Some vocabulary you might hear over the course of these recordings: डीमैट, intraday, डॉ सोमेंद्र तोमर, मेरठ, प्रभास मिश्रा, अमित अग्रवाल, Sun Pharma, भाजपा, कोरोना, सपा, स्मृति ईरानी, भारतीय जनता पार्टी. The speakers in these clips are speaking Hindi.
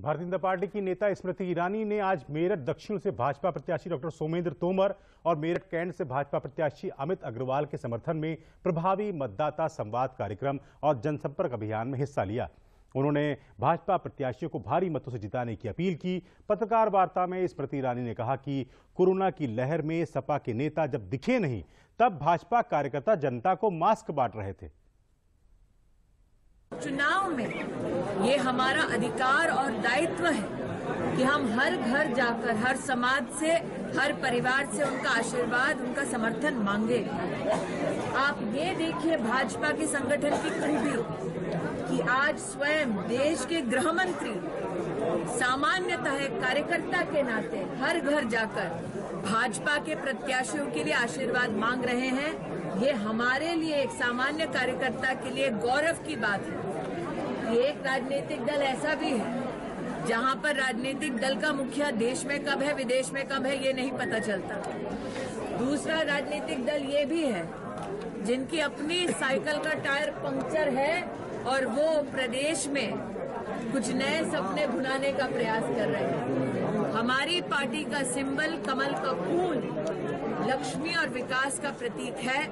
भारतीय जनता पार्टी की नेता स्मृति ईरानी ने आज मेरठ दक्षिण से भाजपा प्रत्याशी डॉ सोमेंद्र तोमर और मेरठ कैंट से भाजपा प्रत्याशी अमित अग्रवाल के समर्थन में प्रभावी मतदाता संवाद कार्यक्रम और जनसंपर्क अभियान में हिस्सा लिया। उन्होंने भाजपा प्रत्याशियों को भारी मतों से जिताने की अपील की। पत्रकार वार्ता में स्मृति ईरानी ने कहा कि कोरोना की लहर में सपा के नेता जब दिखे नहीं, तब भाजपा कार्यकर्ता जनता को मास्क बांट रहे थे। चुनाव में ये हमारा अधिकार और दायित्व है कि हम हर घर जाकर हर समाज से, हर परिवार से उनका आशीर्वाद, उनका समर्थन मांगे। आप ये देखिए भाजपा के संगठन की खूबी कि आज स्वयं देश के गृह मंत्री सामान्यतः कार्यकर्ता के नाते हर घर जाकर भाजपा के प्रत्याशियों के लिए आशीर्वाद मांग रहे हैं। ये हमारे लिए, एक सामान्य कार्यकर्ता के लिए, गौरव की बात है। ये एक राजनीतिक दल ऐसा भी है जहाँ पर राजनीतिक दल का मुखिया देश में कब है, विदेश में कब है, ये नहीं पता चलता। दूसरा राजनीतिक दल ये भी है जिनकी अपनी साइकिल का टायर पंक्चर है और वो प्रदेश में कुछ नए सपने बुनाने का प्रयास कर रहे हैं। हमारी पार्टी का सिंबल कमल का फूल लक्ष्मी और विकास का प्रतीक है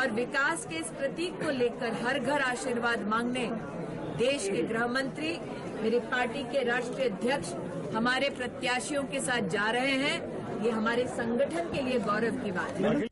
और विकास के इस प्रतीक को लेकर हर घर आशीर्वाद मांगने देश के गृह मंत्री, मेरी पार्टी के राष्ट्रीय अध्यक्ष हमारे प्रत्याशियों के साथ जा रहे हैं। ये हमारे संगठन के लिए गौरव की बात है।